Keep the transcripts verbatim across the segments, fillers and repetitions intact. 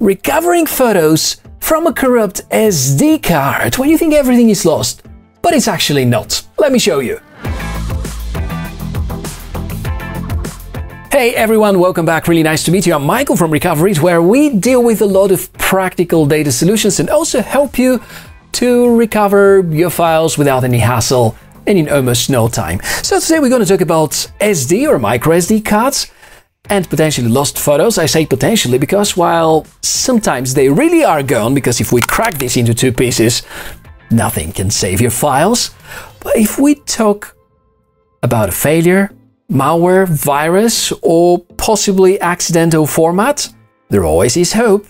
Recovering photos from a corrupt S D card when you think everything is lost, but it's actually not. Let me show you. Hey everyone, welcome back. Really nice to meet you. I'm Michael from Recoverit, where we deal with a lot of practical data solutions and also help you to recover your files without any hassle and in almost no time. So today we're going to talk about S D or micro S D cards and potentially lost photos. I say potentially because while sometimes they really are gone, because if we crack this into two pieces, nothing can save your files. But if we talk about a failure, malware, virus, or possibly accidental format, there always is hope.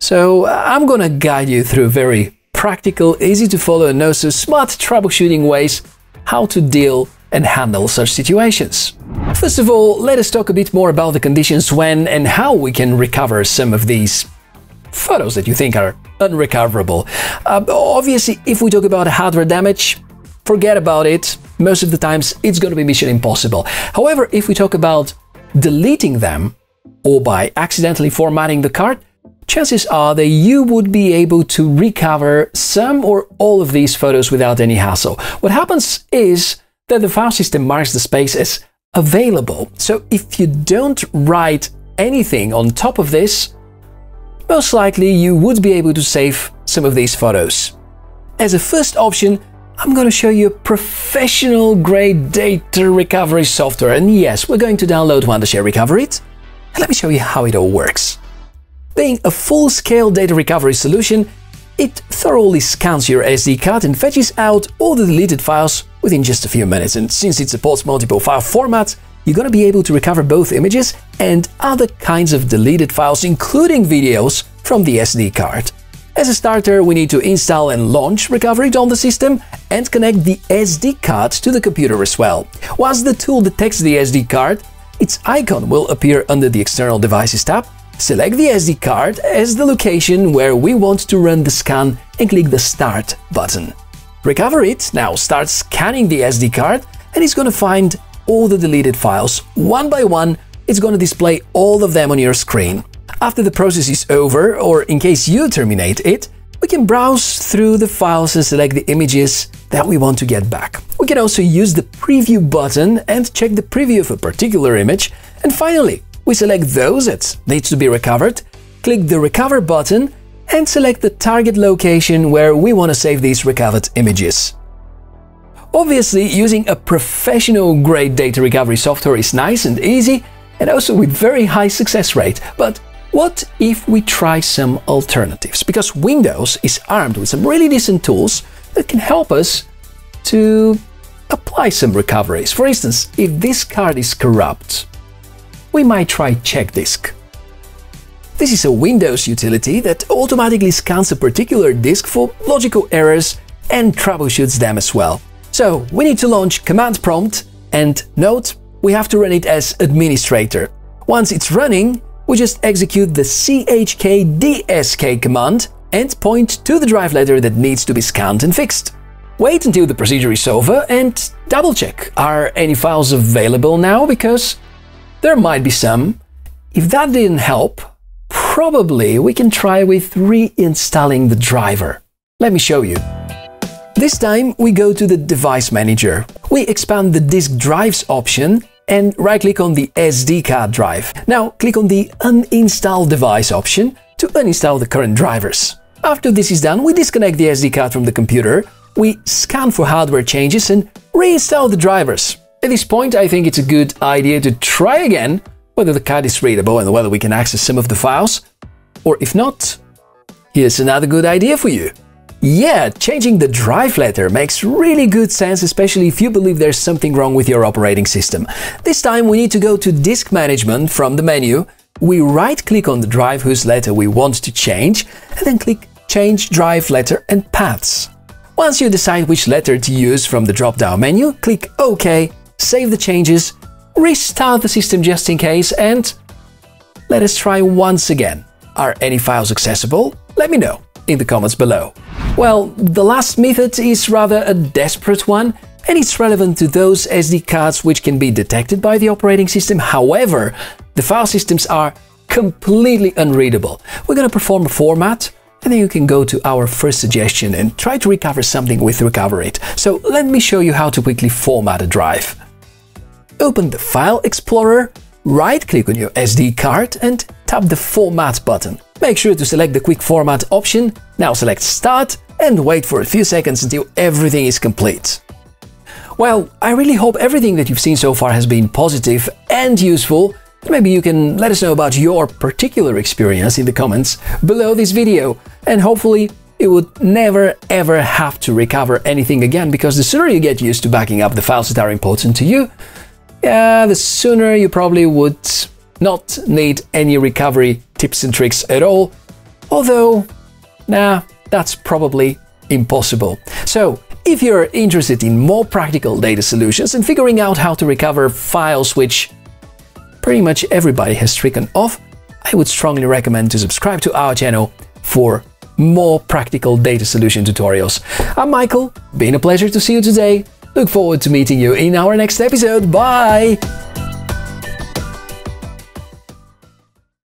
So I'm gonna guide you through very practical, easy to follow and no so smart troubleshooting ways how to deal and handle such situations. First of all, let us talk a bit more about the conditions when and how we can recover some of these photos that you think are unrecoverable. Uh, obviously, if we talk about hardware damage, forget about it. Most of the times it's going to be mission impossible. However, if we talk about deleting them or by accidentally formatting the card, chances are that you would be able to recover some or all of these photos without any hassle. What happens is that the file system marks the space as available. So if you don't write anything on top of this, most likely you would be able to save some of these photos. As a first option, I'm going to show you professional grade data recovery software, and yes, we're going to download Wondershare Recoverit, and let me show you how it all works. Being a full-scale data recovery solution, it thoroughly scans your S D card and fetches out all the deleted files within just a few minutes, and since it supports multiple file formats, you're going to be able to recover both images and other kinds of deleted files, including videos, from the S D card. As a starter, we need to install and launch Recoverit on the system and connect the S D card to the computer as well. Once the tool detects the S D card, its icon will appear under the External Devices tab. Select the S D card as the location where we want to run the scan and click the Start button. Recoverit now starts scanning the S D card and it's going to find all the deleted files. One by one, it's going to display all of them on your screen. After the process is over, or in case you terminate it, we can browse through the files and select the images that we want to get back. We can also use the preview button and check the preview of a particular image. And finally, we select those that need to be recovered, click the Recover button and select the target location where we want to save these recovered images. Obviously, using a professional-grade data recovery software is nice and easy, and also with very high success rate. But what if we try some alternatives? Because Windows is armed with some really decent tools that can help us to apply some recoveries. For instance, if this card is corrupt, we might try CHKDSK. This is a Windows utility that automatically scans a particular disk for logical errors and troubleshoots them as well. So we need to launch Command Prompt, and note, we have to run it as administrator. Once it's running, we just execute the C H K D S K command and point to the drive letter that needs to be scanned and fixed. Wait until the procedure is over and double check, are any files available now, because there might be some. If that didn't help, probably we can try with reinstalling the driver. Let me show you. This time we go to the Device Manager. We expand the Disk Drives option and right-click on the S D card drive. Now click on the Uninstall Device option to uninstall the current drivers. After this is done, we disconnect the S D card from the computer, we scan for hardware changes and reinstall the drivers. At this point, I think it's a good idea to try again whether the card is readable and whether we can access some of the files, or if not, here's another good idea for you. Yeah, changing the drive letter makes really good sense, especially if you believe there's something wrong with your operating system. This time we need to go to Disk Management from the menu. We right-click on the drive whose letter we want to change and then click Change Drive Letter and Paths. Once you decide which letter to use from the drop-down menu, click OK, save the changes, restart the system just in case, and let us try once again. Are any files accessible? Let me know in the comments below. Well, the last method is rather a desperate one, and it's relevant to those S D cards which can be detected by the operating system. However, the file systems are completely unreadable. We're going to perform a format, and then you can go to our first suggestion and try to recover something with Recoverit. So let me show you how to quickly format a drive. Open the File Explorer, right-click on your S D card and tap the Format button. Make sure to select the Quick Format option, now select Start and wait for a few seconds until everything is complete. Well, I really hope everything that you've seen so far has been positive and useful. Maybe you can let us know about your particular experience in the comments below this video, and hopefully you would never ever have to recover anything again, because the sooner you get used to backing up the files that are important to you, yeah, the sooner you probably would not need any recovery tips and tricks at all, although, nah, that's probably impossible. So, if you're interested in more practical data solutions and figuring out how to recover files which pretty much everybody has stricken off, I would strongly recommend to subscribe to our channel for more practical data solution tutorials. I'm Michael, been a pleasure to see you today. Look forward to meeting you in our next episode. Bye!